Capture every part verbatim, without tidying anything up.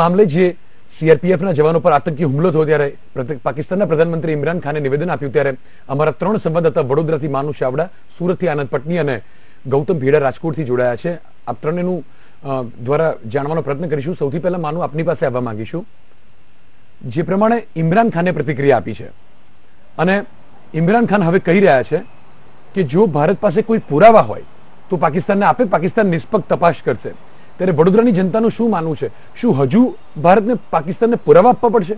મામલે જે સીઆરપીએફના જવાનો પર આતંકી હુમલો થયો ત્યારે પાકિસ્તાનના પ્રધાનમંત્રી ઇમરાન ખાને નિવેદન આપ્યું ત્યારે અમારા ત્રણ સંવાદદાતા વડોદરાથી માનુ ચાવડા, સુરતથી આનંદ પટની અને ગૌતમ ભેડા રાજકોટથી જોડાયા છે. આપ ત્રણેયનું દ્વારા જાણવાનો પ્રયત્ન કરીશું. સૌથી પહેલા માનુ, આપની પાસે આવવા માંગીશું. જે પ્રમાણે ઇમરાન ખાને પ્રતિક્રિયા આપી છે અને ઇમરાન ખાન હવે કહી રહ્યા છે કે જો ભારત પાસે કોઈ પુરાવા હોય તો પાકિસ્તાનને આપે, પાકિસ્તાન નિષ્પક્ષ તપાસ કરશે. ત્યારે વડોદરાની જનતાનું શું માનવું છે? શું હજુ ભારતને પાકિસ્તાનને પુરાવા આપવા પડશે?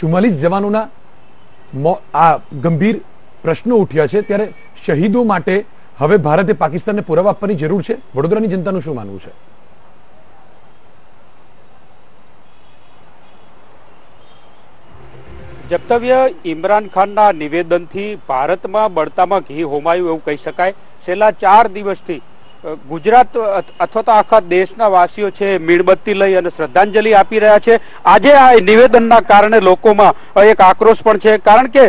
ચુમ્માલીસ જવાનોના આ ગંભીર પ્રશ્નો ઉઠ્યા છે, ત્યારે શહીદો માટે હવે ભારતે પાકિસ્તાનને પુરાવા આપવાની જરૂર છે. વડોદરાની જનતાનું શું માનવું છે? જપ્તવ્ય ઇમરાન ખાનના નિવેદનથી ભારતમાં બળતામાં ઘી હોમાયું એવું કહી શકાય. છેલ્લા ચાર દિવસથી ગુજરાત અથવા તો આખા દેશના વાસીઓ છે મીણબત્તી લઈ અને શ્રદ્ધાંજલિ આપી રહ્યા છે. આજે આ નિવેદનના કારણે લોકોમાં એક આક્રોશ પણ છે, કારણ કે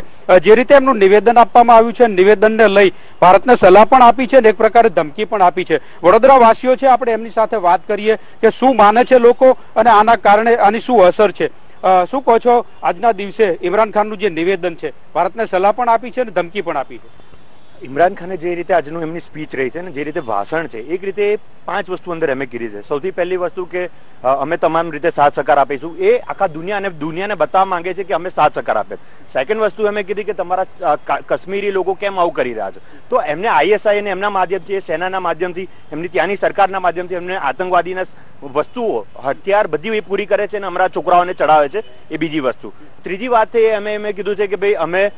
જે રીતે એમનું નિવેદન આપવામાં આવ્યું છે, નિવેદનને લઈ ભારતને સલાહ પણ આપી છે અને એક પ્રકારે ધમકી પણ આપી છે. વડોદરા વાસીઓ છે, આપણે એમની સાથે વાત કરીએ કે શું માને છે લોકો અને આના કારણે આની શું અસર છે. શું કહો છો, આજના દિવસે ઇમરાન ખાનનું જે નિવેદન છે, ભારતને સલાહ પણ આપી છે અને ધમકી પણ આપી છે. ઇમરાન ખાને જે રીતે આજનું એમની સ્પીચ રહી છે ને જે રીતે ભાષણ છે, એક રીતે પાંચ વસ્તુ અંદર અમે કરી છે. સૌથી પહેલી વસ્તુ કે અમે તમામ રીતે સાથ સહકાર આપીશું, એ આખા દુનિયા અને દુનિયાને બતાવવા માંગે છે કે અમે સાથ સહકાર આપે. સેકન્ડ વસ્તુ અમે કીધી કે તમારા કાશ્મીરી લોકો કેમ આવું કરી રહ્યા છે, તો એમને આઈએસઆઈ અને એમના માધ્યમથી, સેનાના માધ્યમથી, એમની ત્યાંની સરકારના માધ્યમથી એમને આતંકવાદીના વસ્તુઓ, હથિયાર બધી એ પૂરી કરે છે અને અમારા છોકરાઓને ચડાવે છે, એ બીજી વસ્તુ. ત્રીજી વાત એ અમે એમ કીધું છે કે ભાઈ અમે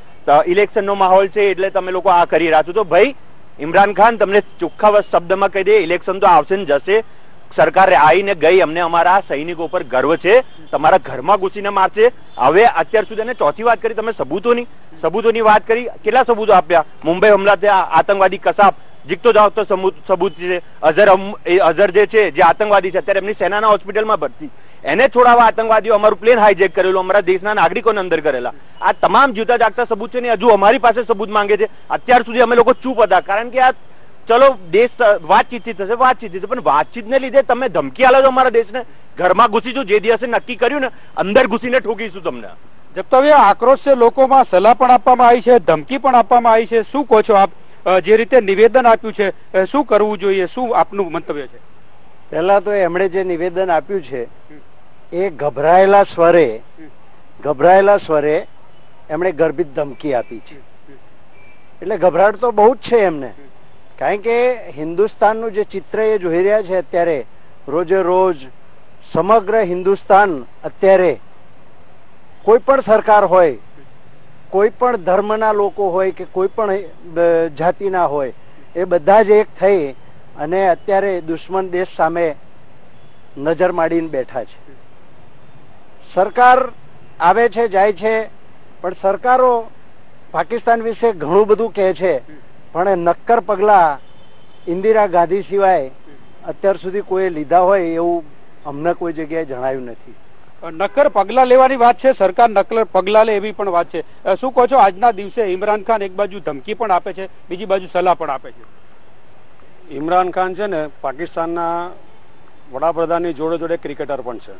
ઇલેક્શનનો માહોલ છે એટલે તમે લોકો આ કરી રહ્યા છો. તો ભાઈ ઇમરાન ખાન તમને ચોખ્ખા શબ્દમાં કહી દે, ઇલેક્શન તો આવશે ને જશે, સરકાર આવીને ગઈ, અમને અમારા સૈનિકો પર ગર્વ છે, તમારા ઘરમાં ઘૂસીને મારશે. હવે અત્યાર સુધી એને ચોથી વાત કરી તમે સબૂતોની, સબૂતોની વાત કરી, કેટલા સબૂતો આપ્યા? મુંબઈ હુમલા થયા, આતંકવાદી કસાબ જીતતો જાવ તો સબૂત છે. અઝર અઝર જે છે જે આતંકવાદી છે, અત્યારે એમની સેનાના હોસ્પિટલમાં ભરતી, એને છોડાવવા આતંકવાદીઓ અમારું પ્લેન હાઈજેક કરેલું, અમારા દેશના નાગરિકોને અંદર કરેલા, આ તમામ જીવતા જાગતા સબૂત છે ને હજુ અમારી પાસે સબૂત માંગે છે. અત્યાર સુધી અમે લોકો ચૂપ હતા, કારણ કે આ ચલો દેશ વાતચીતથી થશે, વાતચીતથી થશે, પણ વાતચીતને લીધે તમે ધમકી આલો છો અમારા દેશને, ઘરમાં ઘૂસીશું, જે દિવસે નક્કી કર્યું ને અંદર ઘૂસીને ઠોકીશું તમને. જપ્તવ્ય આક્રોશ છે લોકોમાં, સલાહ પણ આપવામાં આવી છે, ધમકી પણ આપવામાં આવી છે. શું કહો છો આપ, જે રીતે નિવેદન આપ્યું છે, શું કરવું જોઈએ, શું આપનું મંતવ્ય છે? પહેલા તો એમણે જે નિવેદન આપ્યું છે એ ગભરાયેલા સ્વરે ગભરાયેલા સ્વરે એમણે ગર્ભિત ધમકી આપી છે, એટલે ગભરાટ તો બહુ જ છે એમને, કારણ કે હિન્દુસ્તાનનું જે ચિત્ર એ જોઈ રહ્યા છે અત્યારે, રોજે રોજ સમગ્ર હિન્દુસ્તાન અત્યારે કોઈ પણ સરકાર હોય, કોઈ પણ ધર્મના લોકો હોય કે કોઈ પણ જાતિના હોય, એ બધા જ એક થઈ અને અત્યારે દુશ્મન દેશ સામે નજર માંડીને બેઠા છે. સરકાર આવે છે, જાય છે, પણ સરકારો પાકિસ્તાન વિશે ઘણું બધું કહે છે, પણ એ નક્કર પગલાં ઇન્દિરા ગાંધી સિવાય અત્યાર સુધી કોઈ લીધા હોય એવું અમને કોઈ જગ્યાએ જણાયું નથી. નક્કર પગલાં લેવાની વાત છે, સરકાર નક્કર પગલાં લે એવી પણ વાત છે. શું કહો છો, આજના દિવસે ઇમરાન ખાન એક બાજુ ધમકી પણ આપે છે, બીજી બાજુ સલાહ પણ આપે છે? ઇમરાન ખાન છે ને પાકિસ્તાનના વડાપ્રધાનની જોડે જોડે ક્રિકેટર પણ છે,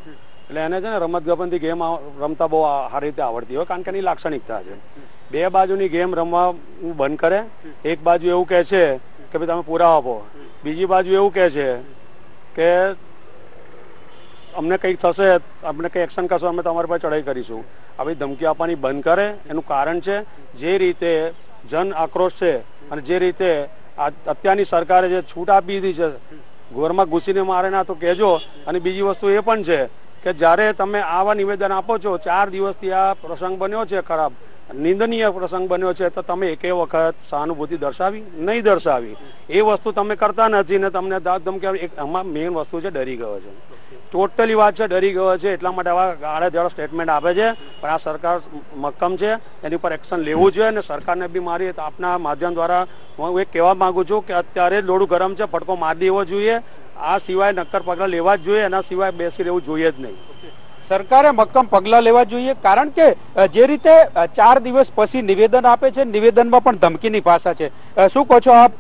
એટલે એને છે ને રમતગમતની ગેમ રમતા બહુ સારી રીતે આવડતી હોય, કારણ કે એની લાક્ષણિકતા છે. બે બાજુની ગેમ રમવા બંધ કરે, એક બાજુ એવું કહે છે કે ભાઈ તમે પુરાવા આપો, બીજી બાજુ એવું કહે છે કે અમને કંઈક થશે, અમને કંઈ એક્શન કરશો અમે તમારી પર ચડાઈ કરીશું. આવી ધમકી આપવાની બંધ કરે, એનું કારણ છે જે રીતે જન આક્રોશ છે અને જે રીતે અત્યારની સરકારે જે છૂટ આપી દીધી છે, ઘરમાં ઘૂસીને મારે ના તો કહેજો. અને બીજી વસ્તુ એ પણ છે કે જ્યારે તમે આવા નિવેદન આપો છો, ચાર દિવસથી આ પ્રસંગ બન્યો છે, ખરાબ નિંદનીય પ્રસંગ બન્યો છે, તો તમે એકે વખત સહાનુભૂતિ દર્શાવી નહીં, દર્શાવી એ વસ્તુ તમે કરતા નથી ને તમને દાદ ધમકી. આમાં મેઇન વસ્તુ છે ડરી ગયો છે, ટોટલી વાત છે, ડરી ગયો છે, એટલા માટે આવા આડે ધડ સ્ટેટમેન્ટ આપે છે. પણ આ સરકાર મક્કમ છે, એની ઉપર એક્શન લેવું જોઈએ અને સરકારને બી મારી આપના માધ્યમ દ્વારા હું એ કહેવા માંગુ છું કે અત્યારે લોડું ગરમ છે, ફટકો મારી દેવો જોઈએ, આ સિવાય નક્કર પગલાં લેવા જ જોઈએ, એના સિવાય બેસી રહેવું જોઈએ જ નહીં. સરકારે મક્કમ પગલાં લેવા જોઈએ, કારણ કે જે રીતે ચાર દિવસ પછી નિવેદન આપે છે, નિવેદનમાં પણ ધમકીની ભાષા છે. શું કહો છો આપ,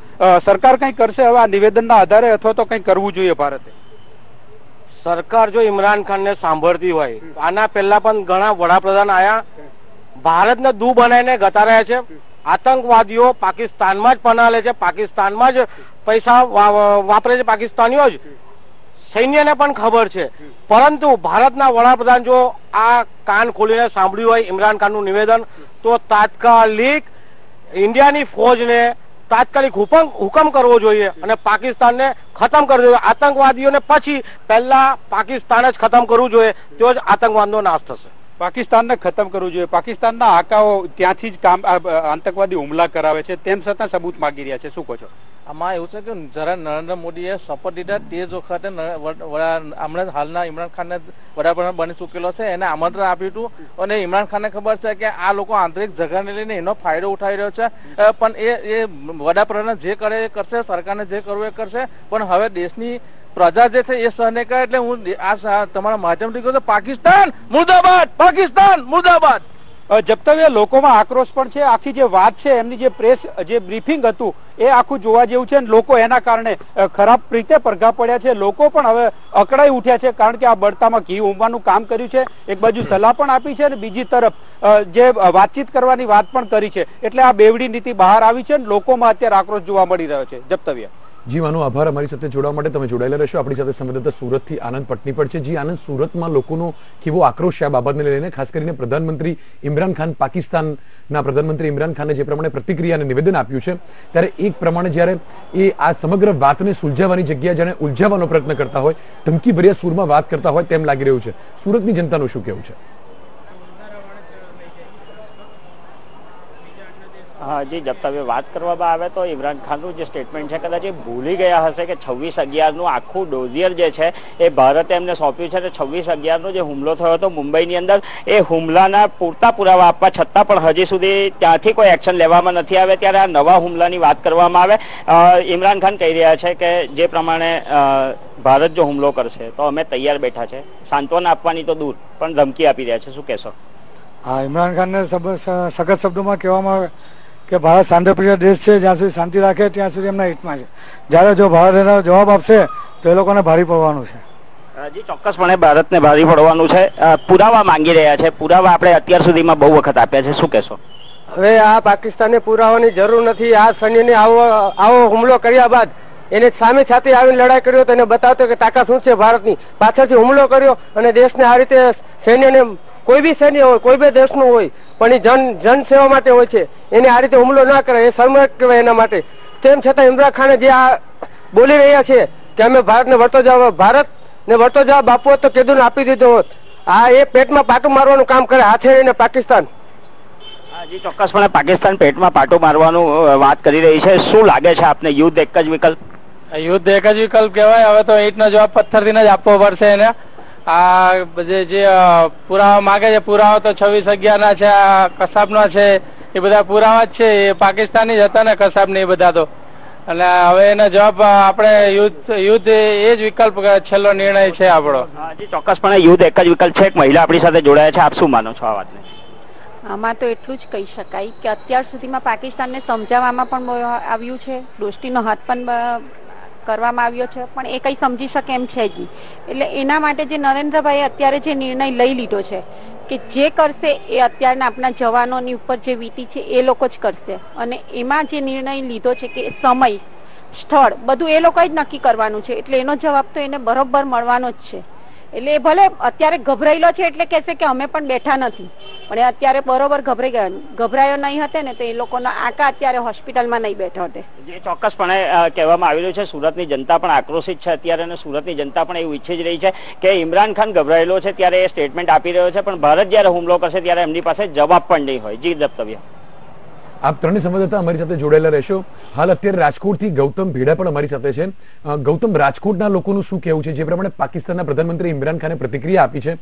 સરકાર કંઈ કરશે હવે આ નિવેદનના આધારે અથવા તો કંઈ કરવું જોઈએ ભારતે? सरकार जो इमरान खान ने सांभळती होय आना पहेला पण घणा वडाप्रधान आया भारतने दू बनावीने गतार्या छे। आतंकवादीओ पाकिस्तान में ज पनाले छे, पाकिस्तान में ज पैसा वापरे छे, पाकिस्तानीओ ज सैन्यने पण खबर छे। परंतु भारतना वडाप्रधान जो आ कान खोलीने सांभळ्युं होय इमरान खाननुं निवेदन तो तात्कालिक इंडियानी फौजने तात्कालिक हुकम हुकम करवो जोईए अने पाकिस्तान ने खत्म कर दो। आतंकवादियों ने पछी पहला पाकिस्तान ज खत्म करवुं जोईए तो ज आतंकवादनो नाश थशे। पाकिस्तान ने खत्म करवुं जोईए। पाकिस्तान ना आकाओ त्यांथी ज काम आतंकवादी हुमला करावे छे तेम छतां सबूत मांगी रह्या छे। शुं कहो छो? आमां एवुं छे के जरा नरेन्द्र मोदीए शपथ लीधा ते ज वखते हमणां हालना इमरान खान ने वडाप्रधान बनी चूकेलो छे एने आमंत्रण आप्युं हतुं अने इमरान खान ने खबर छे के आ लोको आंतरिक झगड़ाने लईने एनो फायदो उठावी रह्यो छे पण ए ए वडाप्रधान जे करे ए करशे, सरकारने जे करवुं ए करशे पण हवे देशनी प्रजा जे छे ए सहने करे एटले हुं आ तमारा माध्यमथी कहूं छुं पाकिस्तान मुर्दाबाद, पाकिस्तान मुर्दाबाद। जब तक ये लोगों में आक्रोश पण छे आखी जे वात छे एमनी जे प्रेस जे ब्रीफिंग हतुं ए आखुं जोवा जेवुं छे अने लोको एना कारणे खराब रीते परघा पड्या छे। लोको पण हवे अकड़ाई उठ्या छे कारण के आ बळतामां घी उमवानुं काम कर्युं छे। एक बाजु सलाह पण आपी छे अने बीजी तरफ जे वातचीत करवानी वात पण करी छे एटले आ बेवडी नीति बहार आवी छे अने लोकोमां अत्यारे आक्रोश जोवा मळी रह्यो छे। जपतव्य जी मानो आभार अमरी साथ जोड़वा माटे तमे जोड़ायेला रहो। अपनी साथ संवाददाता सूरत थी आनंद पटनी पर छे। जी आनंद, सूरत में लोकोनो केवो आक्रोश आ बाबतने लईने खास करीने प्रधानमंत्री इमरान खान पाकिस्तान ना प्रधानमंत्री इमरान खाने जे प्रमाणे प्रतिक्रिया ने निवेदन आप्युं छे त्यारे एक प्रमाणे ज्यारे ए आ समग्र वातने सुलझावानी जग्याए जाणे उलझावानो प्रयत्न करता होय धमकीभर्या सूरमां वात करता होय तेम लागी रह्युं छे। सूरतनी जनतानुं शुं कहेवुं छे? हाँ जी, जब तक बात करवामां आवे तो इमरान खान नु जे स्टेटमेंट है कदाच भूली गया हशे के छवीस अगियार नु आखू डोजियर जे छे ए भारते एमने सौंप्युं छे। छवीस अगियार नो जे हुमलो थयो तो मुंबई नी अंदर ए हुमलाना पूरता पुरावा आपवा छतां पण हजी सुधी त्यांथी कोई एक्शन लेवामां नथी आवे त्यारे आ नवा हुमलानी वात करवामां आवे। इमरान खान कही रह्या छे के जे प्रमाणे भारत जो हुमलो करशे तो अमे तैयार बैठा छे। सांत्वना आपवानी तो दूर पण धमकी आपी रह्या छे। शुं कहेशो? हाँ, इमरान खान ने सखत शब्दोमां कहेवामां आवे कि भारत शांतिप्रिय देश है, ज्यां सुधी शांति राखे त्यां सुधी एमना हितमां छे। ज्यारे जो भारत एनो जवाब आपशे तो ए लोकोने भारी पड़वानुं छे। जी ચોક્કસपणे भारत ने भारी पड़वानुं छे। पुरावा मांगी रह्या छे, पुरावा आपणे अत्यार सुधीमां बहु वखत आप्या छे। शुं कहेशो? हवे आ पाकिस्तानने पुरावानी जरूर नथी। आ सैन्यने आવો આવો હુમલો કર્યા બાદ એને સામે છાતી આવીને લડાઈ કર્યો તો એને બતાવતો કે તાકાત શું છે ભારતની। પાછળથી હુમલો કર્યો અને દેશને આ રીતે સૈન્યને कोई भी सैन्य हो कोई भी देश नो होय पण ए जन जन सेवा माटे होय छे एने आ रीते हुमलो ना करे ए समर्थ कहेवाय एना माटे। तेम छतां इमरान खान जे आ बोली रह्या छे के अमे भारतने वळतो जवाब भारत ने वळतो जवाब आपो तो केदुन आपी दीधो होत। आ ए पेटमां पाटो मारवानुं काम करे हाथे रहीने पाकिस्तान। जी ચોક્કસपणे पाकिस्तान पेटमां पाटो मारवानुं वात करी रही छे। शुं लागे छे आपने युद्ध एक ज विकल्प युद्ध एक ज विकल्प कहेवाय? हवे तो ईंटनो जवाब पत्थरथीने ज आपवो पड़शे एने। आ जे जे पुरावा मागे छे पुरावा तो छवीस अगियार ना छे, कसाब ना छे, ए बधा पुरावा ज छे। ए पाकिस्तानी ज हता ने कसाब ने ए बधा तो એટલે હવે એનો જવાબ આપણે યુદ્ધ યુદ્ધ એ જ વિકલ્પ છેલ્લો નિર્ણય છે આપણો। હાજી ચોક્કસપણે યુદ્ધ એક જ વિકલ્પ છે। એક મહિલા આપણી સાથે જોડાયા છે, આપ શું માનો છો આ વાતને? આમાં તો એટલું જ કહી શકાય કે અત્યાર સુધીમાં પાકિસ્તાનને સમજાવવામાં પણ આવ્યું છે, દોસ્તીનો હાથ પણ કરવામાં આવ્યો છે પણ એ કઈ સમજી શકે એમ છે જ નહીં। એટલે એના માટે જે નરેન્દ્રભાઈ અત્યારે જે નિર્ણય લઈ લીધો છે કે જે કરશે એ અત્યારના આપણા જવાનોની ઉપર જે વીતી છે એ લોકો જ કરશે અને એમાં જે નિર્ણય લીધો છે કે સમય સ્થળ બધું એ લોકો જ નક્કી કરવાનું છે એટલે એનો જવાબ તો એને બરોબર મળવાનો જ છે। એટલે એ ભલે અત્યારે ગભરાયેલો છે એટલે કહેશે કે અમે પણ બેઠા નથી પણ એ અત્યારે બરોબર ગભરાઈ ગયા। ગભરાયો નહીં હતે ને તો એ લોકોના આંકા અત્યારે હોસ્પિટલમાં નહીં બેઠા હતે। જે ચોક્કસપણે કહેવામાં આવેલું છે સુરતની જનતા પણ આક્રોશિત છે અત્યારે અને સુરતની જનતા પણ એવું ઈચ્છી જ રહી છે કે ઇમરાન ખાન ગભરાયેલો છે ત્યારે એ સ્ટેટમેન્ટ આપી રહ્યો છે પણ ભારત જ્યારે હુમલો કરશે ત્યારે એમની પાસે જવાબ પણ નહીં હોય। જી દત્તવ્ય, આપ ત્રણેય સંવાદદાતા અમારી સાથે જોડાયેલા રહેશો। હાલ અત્યારે રાજકોટથી ગૌતમ ભેડા પણ અમારી સાથે છે। ગૌતમ, રાજકોટના લોકોનું શું કહેવું છે? જે પ્રમાણે પાકિસ્તાનના પ્રધાનમંત્રી ઇમરાન ખાને પ્રતિક્રિયા આપી છે,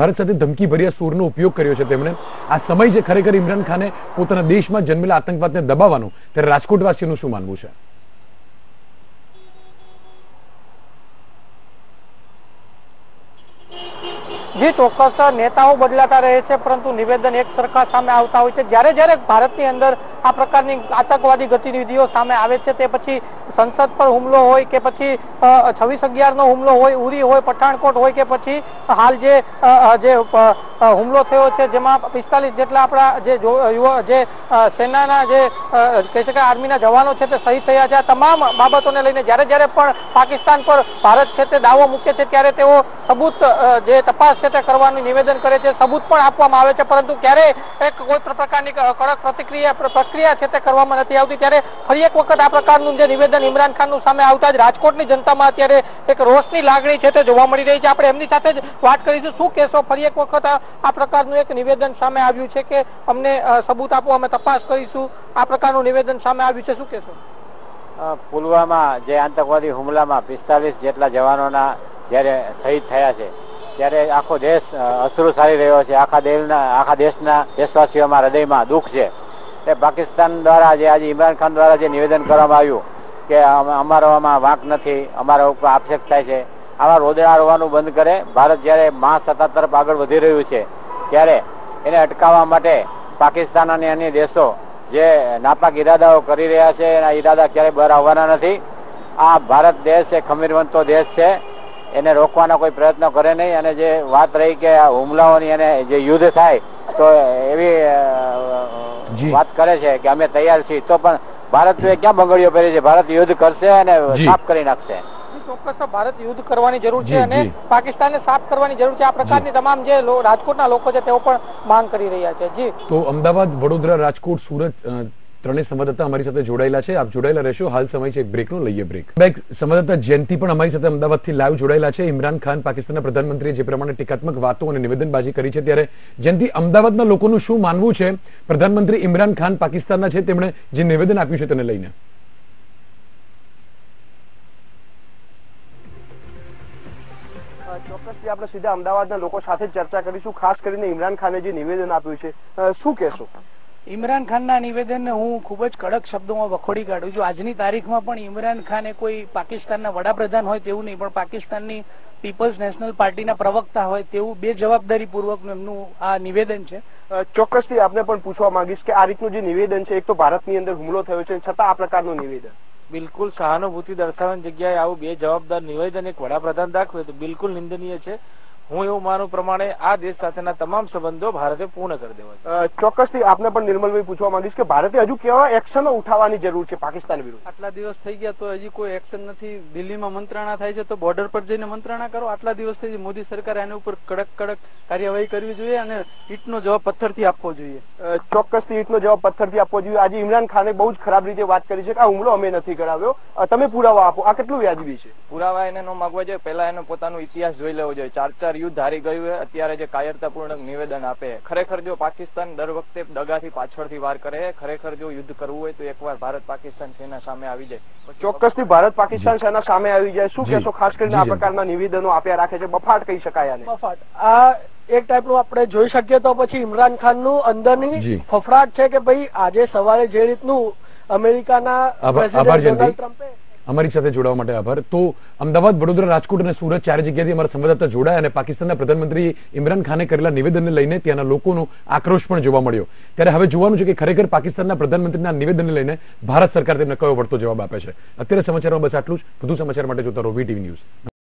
ભારત સાથે ધમકીભર્યા સૂરનો ઉપયોગ કર્યો છે તેમણે, આ સમય જે ખરેખર ઇમરાન ખાને પોતાના દેશમાં જન્મેલા આતંકવાદને દબાવવાનો, ત્યારે રાજકોટવાસીઓનું શું માનવું છે? जी ચોક્કસ નેતાઓ બદલાતા રહે છે પરંતુ નિવેદન એક સરખા સામે આવતા હોય છે। જ્યારે જ્યારે ભારતની અંદર આ પ્રકારની આતંકવાદી ગતિવિધિઓ સામે આવે છે તે પછી સંસદ પર હુમલો હોય કે પછી છવ્વીસ અગિયાર નો હુમલો હોય, ઉરી હોય, પઠાણકોટ હોય કે પછી હાલ જે જે હુમલો થયો છે જેમાં પિસ્તાલીસ જેટલા આપણા જે યુવા જે સેનાના જે કહે છે કે આર્મીના જવાનો છે તે શહીદ થયા છે। આ તમામ બાબતોને લઈને જ્યારે જ્યારે પણ પાકિસ્તાન પર ભારત છે તે દાવો મૂકે છે ત્યારે તેઓ સબૂત જે તપાસ છે તે કરવાનું નિવેદન કરે છે, સબૂત પણ આપવામાં આવે છે પરંતુ ક્યારેય એક કોઈ પ્રકારની કડક પ્રતિક્રિયા પ્રક્રિયા છે તે કરવામાં નથી આવતી। ત્યારે ફરી એક વખત આ પ્રકારનું જે નિવેદન ઇમરાન ખાનનું સામે આવતા જ રાજકોટની જનતામાં અત્યારે એક રોષની લાગણી છે તે જોવા મળી રહી છે। આપણે એમની સાથે જ વાત કરીશું, શું કહેશો, ફરી એક વખત આ પ્રકારનું એક નિવેદન સામે આવ્યું છે કે અમને સબૂત આપો, અમે તપાસ કરીશું, આ પ્રકારનું નિવેદન સામે આવ્યું છે, શું કહેશો? પુલવામા જે આતંકવાદી હુમલામાં પિસ્તાલીસ જેટલા જવાનોના જ્યારે શહીદ થયા છે ત્યારે આખો દેશ અશ્રુ સારી રહ્યો છે, આખા દેશના આખા દેશના દેશવાસીઓમાં હૃદયમાં દુઃખ છે। એ પાકિસ્તાન દ્વારા જે આજે ઇમરાન ખાન દ્વારા જે નિવેદન કરવામાં આવ્યું કે અમારામાં વાંક નથી, અમારા ઉપર આક્ષેપ થાય છે, આવા રોદડા રોવાનું બંધ કરે। ભારત જયારે મહાસત્તા તરફ આગળ વધી રહ્યું છે ત્યારે એને અટકાવવા માટે પાકિસ્તાન અને અન્ય દેશો જે નાપાક ઈરાદાઓ કરી રહ્યા છે એના ઈરાદા ક્યારેય બહાર આવવાના નથી। આ ભારત દેશ એ ખમીરવંતો દેશ છે, એને રોકવાનો કોઈ પ્રયત્ન કરે નહીં। અને જે વાત રહી કે આ હુમલાઓની અને જે યુદ્ધ થાય તો એવી વાત કરે છે કે અમે તૈયાર છીએ, તો પણ ભારત ક્યાં બંગડીઓ પહેરી છે? ભારત યુદ્ધ કરશે અને સાફ કરી નાખશે। ચોક્કસ ભારત યુદ્ધ કરવાની જરૂર છે અને પાકિસ્તાનને સાફ કરવાની જરૂર છે। આ પ્રકારની તમામ જે રાજકોટના લોકો છે તેઓ પણ માંગ કરી રહ્યા છે। જી તો અમદાવાદ, વડોદરા, રાજકોટ, સુરત ત્રણેય સંવાદદાતા અમારી સાથે જોડાયેલા છે, આપ જોડાયેલા રહેશો। હાલ સમય છે એક બ્રેકનો, લઈએ બ્રેક। બેક સંવાદદાતા જયંતિ પણ અમારી સાથે અમદાવાદથી લાઈવ જોડાયેલા છે। ઇમરાન ખાન, પાકિસ્તાનના પ્રધાનમંત્રીએ જે પ્રમાણે ટીકાત્મક વાતો અને નિવેદનબાજી કરી છે ત્યારે જયંતિ, અમદાવાદના લોકોનું શું માનવું છે? પ્રધાનમંત્રી ઇમરાન ખાન પાકિસ્તાનના છે, તેમણે જે નિવેદન આપ્યું છે તેને લઈને ચોક્કસથી આપણે સીધા અમદાવાદના લોકો સાથે ચર્ચા કરીશું, ખાસ કરીને ઇમરાન ખાને જે નિવેદન આપ્યું છે શું કહેશો? ઇમરાન ખાનના નિવેદનને હું ખૂબ જ કડક શબ્દોમાં વખોડી કાઢું છું। આજની તારીખમાં પણ ઇમરાન ખાન એ કોઈ પાકિસ્તાનના વડાપ્રધાન હોય તેવું નહીં, પણ પાકિસ્તાનની પીપલ્સ નેશનલ પાર્ટીના પ્રવક્તા હોય તેવું બે જવાબદારીપૂર્વકનું એમનું આ નિવેદન છે। ચોક્કસથી આપને પણ પૂછવા માંગીશ કે આ રીતનું જે નિવેદન છે, એક તો ભારતની અંદર હુમલો થયો છે છતાં આ પ્રકારનું નિવેદન, બિલકુલ સહાનુભૂતિ દર્શાવવાની જગ્યાએ આવું બે જવાબદાર નિવેદન એક વડાપ્રધાન દાખવે તો બિલકુલ નિંદનીય છે। હું એવું માનું પ્રમાણે આ દેશ સાથેના તમામ સંબંધો ભારતે પૂર્ણ કરી દેવા। ચોક્કસથી આપને પણ નિર્મલભાઈ પૂછવા માંગીશ કે ભારતે હજુ કેવા એક્શનો ઉઠાવવાની જરૂર છે પાકિસ્તાન વિરુદ્ધ? આટલા દિવસ થઈ ગયા તો હજી કોઈ એક્શન નથી, દિલ્હીમાં મંત્રણા થાય છે તો બોર્ડર પર જઈને મંત્રણા કરો। આટલા દિવસથી મોદી સરકાર એના ઉપર કડક કડક કાર્યવાહી કરવી જોઈએ અને ઈટનો જવાબ પથ્થરથી આપવો જોઈએ। ચોક્કસથી ઈટનો જવાબ પથ્થરથી આપવો જોઈએ। આજે ઇમરાન ખાને બહુ જ ખરાબ રીતે વાત કરી છે કે આ હુમલો અમે નથી કરાવ્યો, તમે પુરાવા આપો, આ કેટલું વ્યાજબી છે? પુરાવા એને ન માગવા જોઈએ, પહેલા એનો પોતાનો ઇતિહાસ જોઈ લેવો જોઈએ। ચાર ચાર યુદ્ધ હારી ગયું હોય, અત્યારે જે કાયરતાપૂર્ણ નિવેદન આપે, ખરેખર જો પાકિસ્તાન દર વખતે દગાથી પાછળથી વાર કરે, ખરેખર જો યુદ્ધ કરવું હોય તો એકવાર ભારત પાકિસ્તાન સેના સામે આવી જાય। ચોક્કસથી ભારત પાકિસ્તાન સેના સામે આવી જાય, શું કહેશો? ખાસ કરીને આ પ્રકારના નિવેદનો આપ્યા રાખે છે, બફાટ કહી શકાય આને, બફાટ આ એક ટાઈપનું આપણે જોઈ શકીએ। તો પછી ઇમરાન ખાનનું અંદરની ફફડાટ છે કે ભાઈ આજે સવારે જે રીતનું અમેરિકાના પ્રેસિડેન્ટ ડોનાલ્ડ ટ્રમ્પે અમારી સાથે જોડાવા માટે આભાર। તો અમદાવાદ, વડોદરા, રાજકોટ અને સુરત ચાર જગ્યાથી અમારા સંવાદદાતા જોડાયા અને પાકિસ્તાનના પ્રધાનમંત્રી ઇમરાન ખાને કરેલા નિવેદનને લઈને ત્યાંના લોકોનો આક્રોશ પણ જોવા મળ્યો। ત્યારે હવે જોવાનું છે કે ખરેખર પાકિસ્તાનના પ્રધાનમંત્રીના નિવેદનને લઈને ભારત સરકાર તેમને કયો વળતો જવાબ આપે છે। અત્યારે સમાચારમાં બસ આટલું જ, વધુ સમાચાર માટે જોતા રહો વીટીવી ન્યૂઝ।